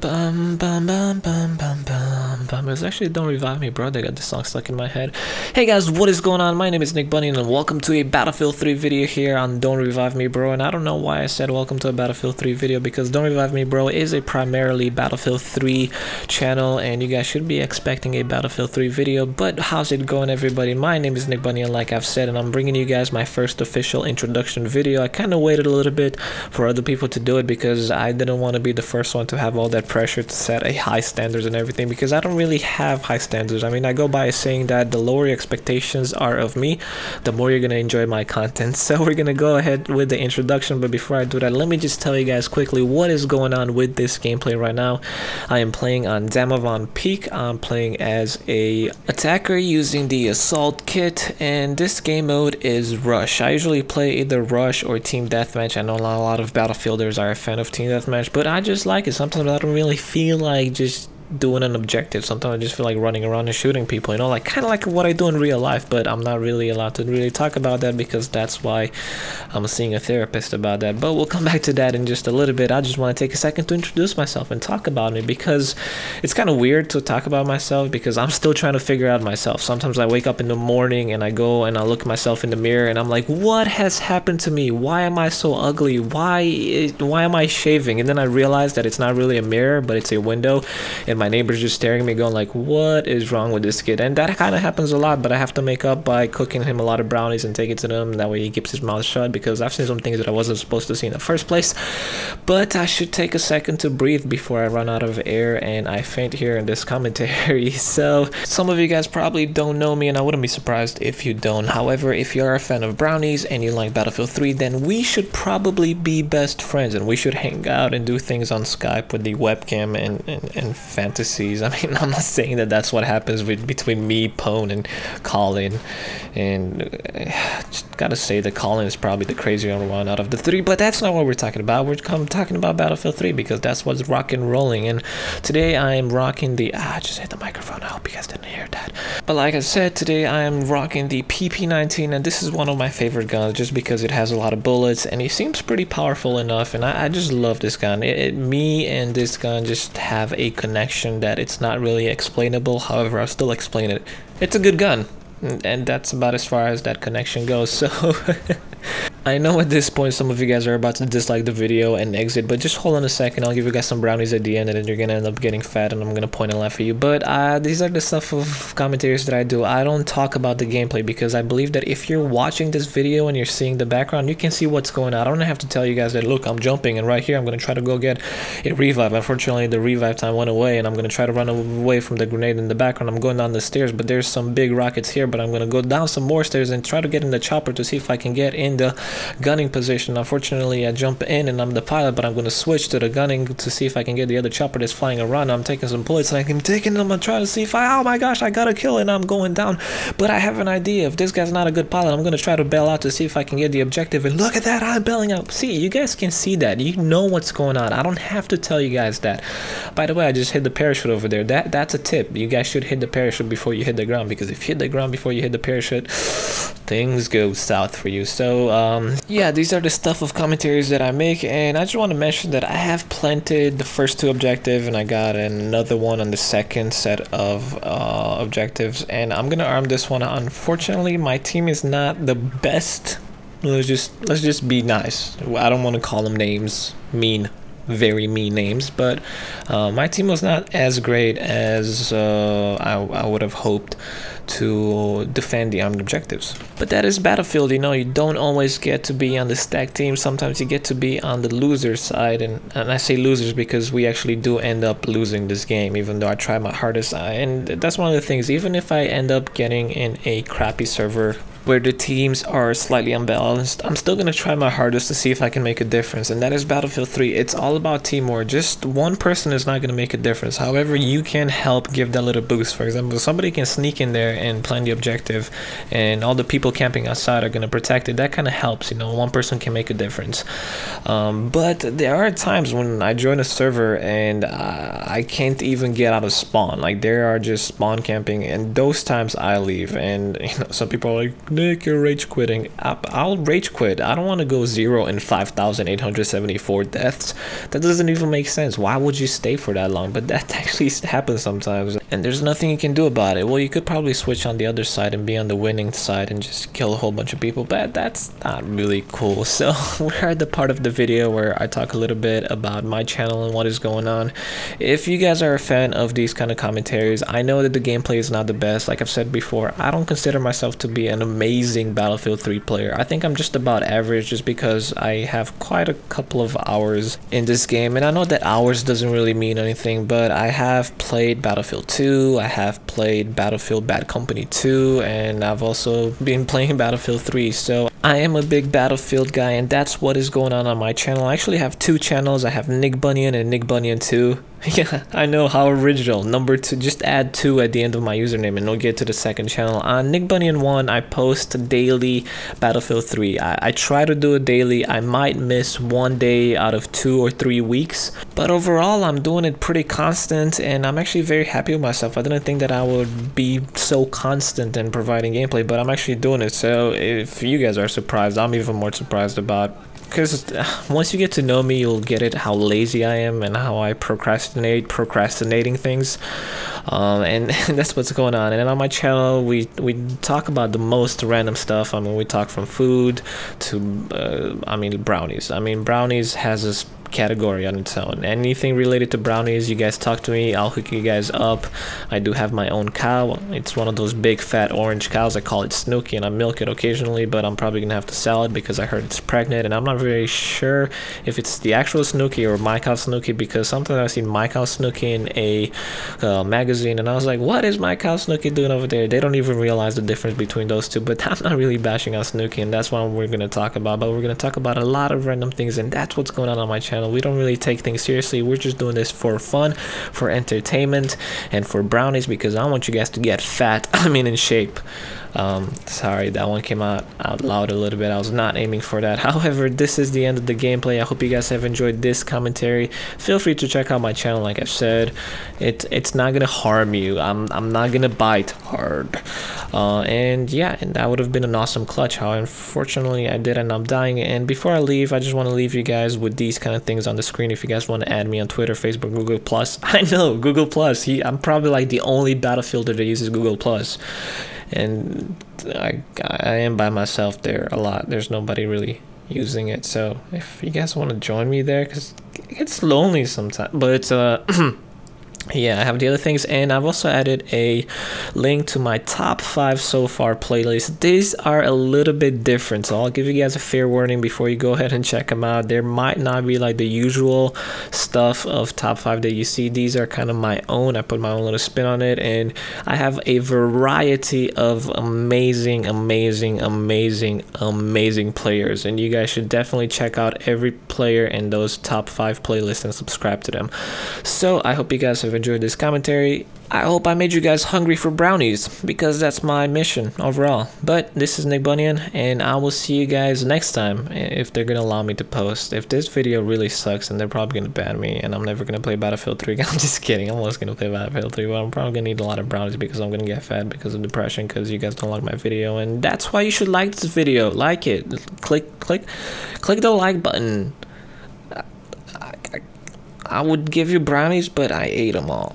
Bum bum bum bum bum bum bum. It was actually Don't Revive Me Bro. They got the song stuck in my head. Hey guys, what is going on? My name is Nick Bunyun and welcome to a Battlefield 3 video here on Don't Revive Me Bro. And I don't know why I said welcome to a Battlefield 3 video, because Don't Revive Me Bro is a primarily Battlefield 3 channel and you guys should be expecting a Battlefield 3 video. But how's it going, everybody? My name is Nick Bunyun, like I've said, and I'm bringing you guys my first official introduction video. I kind of waited a little bit for other people to do it because I didn't want to be the first one to have all that pressure to set a high standards and everything, because I don't really have high standards. I mean, I go by saying that the lower your expectations are of me, the more you're going to enjoy my content. So we're going to go ahead with the introduction, but before I do that, let me just tell you guys quickly what is going on with this gameplay right now. I am playing on Damavand Peak. I'm playing as a attacker using the assault kit, and this game mode is Rush. I usually play either Rush or Team Deathmatch. I know a lot of Battlefielders are a fan of Team Deathmatch, but I just like it. Sometimes I don't really feel like just doing an objective. Sometimes I just feel like running around and shooting people, you know, like kind of like what I do in real life. But I'm not really allowed to really talk about that because that's why I'm seeing a therapist about that, but we'll come back to that in just a little bit. I just want to take a second to introduce myself and talk about me, because it's kind of weird to talk about myself because I'm still trying to figure out myself. Sometimes I wake up in the morning and I go and I look at myself in the mirror and I'm like, what has happened to me? Why am I so ugly? Why am I shaving? And then I realize that it's not really a mirror, but it's a window, and my neighbor's just staring at me going like, what is wrong with this kid? And that kind of happens a lot, but I have to make up by cooking him a lot of brownies and take it to them. That way he keeps his mouth shut, because I've seen some things that I wasn't supposed to see in the first place. But I should take a second to breathe before I run out of air and I faint here in this commentary. So some of you guys probably don't know me, and I wouldn't be surprised if you don't. However, if you're a fan of brownies and you like Battlefield 3, then we should probably be best friends and we should hang out and do things on Skype with the webcam and fan fantasies. I mean, I'm not saying that that's what happens between me, Pone, and Colin. And I just gotta say that Colin is probably the crazier one out of the three, but that's not what we're talking about. We're talking about Battlefield 3 because that's what's rock and rolling. And today I am rocking the... I just hit the microphone. I hope you guys didn't hear that. But like I said, today I am rocking the PP-19, and this is one of my favorite guns just because it has a lot of bullets and it seems pretty powerful enough, and I just love this gun. Me and this gun just have a connection that it's not really explainable. However, I'll still explain it. It's a good gun, and that's about as far as that connection goes. So I know at this point some of you guys are about to dislike the video and exit, but just hold on a second. I'll give you guys some brownies at the end, and then you're gonna end up getting fat and I'm gonna point and laugh at you. But these are the stuff of commentaries that I do. I don't talk about the gameplay because I believe that if you're watching this video and you're seeing the background, you can see what's going on. I don't have to tell you guys that, look, I'm jumping and right here I'm gonna try to go get a revive. Unfortunately, the revive time went away and I'm gonna try to run away from the grenade in the background. I'm going down the stairs, but there's some big rockets here, but I'm gonna go down some more stairs and try to get in the chopper to see if I can get in the gunning position. Unfortunately, I jump in and I'm the pilot, but I'm going to switch to the gunning to see if I can get the other chopper that's flying around. I'm taking some bullets and I'm taking them and trying to see if I, oh my gosh, I got a kill and I'm going down. But I have an idea. If this guy's not a good pilot, I'm going to try to bail out to see if I can get the objective. And look at that, I'm bailing out. See, you guys can see that. You know what's going on. I don't have to tell you guys that. By the way, I just hit the parachute over there. That's a tip. You guys should hit the parachute before you hit the ground, because if you hit the ground before you hit the parachute, things go south for you. So, yeah, these are the stuff of commentaries that I make, and I just want to mention that I have planted the first two objectives, and I got another one on the second set of objectives, and I'm gonna arm this one. Unfortunately, my team is not the best. Let's just be nice. I don't want to call them names, mean, very mean names, but my team was not as great as I would have hoped to defend the armed objectives. But that is Battlefield, you know, you don't always get to be on the stack team. Sometimes you get to be on the loser side, and I say losers because we actually do end up losing this game, even though I try my hardest. And that's one of the things, even if I end up getting in a crappy server where the teams are slightly unbalanced, I'm still gonna try my hardest to see if I can make a difference, and that is Battlefield 3. It's all about teamwork. Just one person is not gonna make a difference. However, you can help give that little boost. For example, somebody can sneak in there and plan the objective, and all the people camping outside are gonna protect it. That kind of helps, you know, one person can make a difference. But there are times when I join a server and I can't even get out of spawn. Like, there are just spawn camping, and those times I leave, and you know, some people are like, Nick, you're rage quitting. I'll rage quit. I don't want to go 0 and 5,874 deaths. That doesn't even make sense. Why would you stay for that long? But that actually happens sometimes, and there's nothing you can do about it. Well, you could probably switch on the other side and be on the winning side and just kill a whole bunch of people, but that's not really cool. So we're at the part of the video where I talk a little bit about my channel and what is going on. If you guys are a fan of these kind of commentaries, I know that the gameplay is not the best. Like I've said before, I don't consider myself to be an amazing Battlefield 3 player. I think I'm just about average, just because I have quite a couple of hours in this game, and I know that hours doesn't really mean anything, but I have played Battlefield 2, I have played Battlefield Bad Company 2, and I've also been playing Battlefield 3, so I am a big Battlefield guy, and that's what is going on my channel. I actually have two channels. I have Nick Bunyun and Nick Bunyun 2. Yeah, I know, how original. Number 2, just add 2 at the end of my username and we'll get to the second channel. On Nick Bunyun 1, I post daily Battlefield 3. I try to do it daily. I might miss one day out of 2 or 3 weeks, but overall I'm doing it pretty constant, and I'm actually very happy with myself. I didn't think that I would be so constant in providing gameplay, but I'm actually doing it. So if you guys are surprised, I'm even more surprised about, because once you get to know me, you'll get it how lazy I am and how I procrastinating things, and that's what's going on. And on my channel, we talk about the most random stuff. I mean, we talk from food to I mean, brownies. I mean, brownies has this category on its own. Anything related to brownies, you guys talk to me, I'll hook you guys up. I do have my own cow. It's one of those big fat orange cows. I call it Snooky, and I milk it occasionally, but I'm probably gonna have to sell it because I heard it's pregnant, and I'm not very sure if it's the actual Snooky or my cow Snooky, because sometimes I've seen my cow Snooky in a magazine, and I was like, what is my cow Snooky doing over there? They don't even realize the difference between those two. But I'm not really bashing on Snooky, and that's what we're gonna talk about. But we're gonna talk about a lot of random things, and that's what's going on my channel. We don't really take things seriously. We're just doing this for fun, for entertainment, and for brownies, because I want you guys to get fat, I mean in shape. Sorry, that one came out loud a little bit. I was not aiming for that. However, this is the end of the gameplay. I hope you guys have enjoyed this commentary. Feel free to check out my channel. Like I've said, it's not gonna harm you. I'm not gonna bite hard, and yeah, and that would have been an awesome clutch. How unfortunately I did end up dying. And before I leave, I just want to leave you guys with these kind of things on the screen. If you guys want to add me on Twitter, Facebook, Google Plus, I know Google Plus, I'm probably like the only Battlefielder that uses Google Plus, and I am by myself there a lot. There's nobody really using it, so if you guys want to join me there, because it's lonely sometimes. But yeah, I have the other things, and I've also added a link to my top 5 so far playlist. These are a little bit different, so I'll give you guys a fair warning before you go ahead and check them out. There might not be like the usual stuff of top 5 that you see. These are kind of my own. I put my own little spin on it, and I have a variety of amazing players, and you guys should definitely check out every player in those top 5 playlists and subscribe to them. So I hope you guys have enjoyed this commentary. I hope I made you guys hungry for brownies, because that's my mission overall. But this is Nick Bunyun, and I will see you guys next time, if they're gonna allow me to post. If this video really sucks, and they're probably gonna ban me, and I'm never gonna play Battlefield 3. I'm just kidding, I'm always gonna play Battlefield 3, but I'm probably gonna need a lot of brownies because I'm gonna get fat because of depression, because you guys don't like my video. And that's why you should like this video. Like it, click the like button. I would give you brownies, but I ate them all.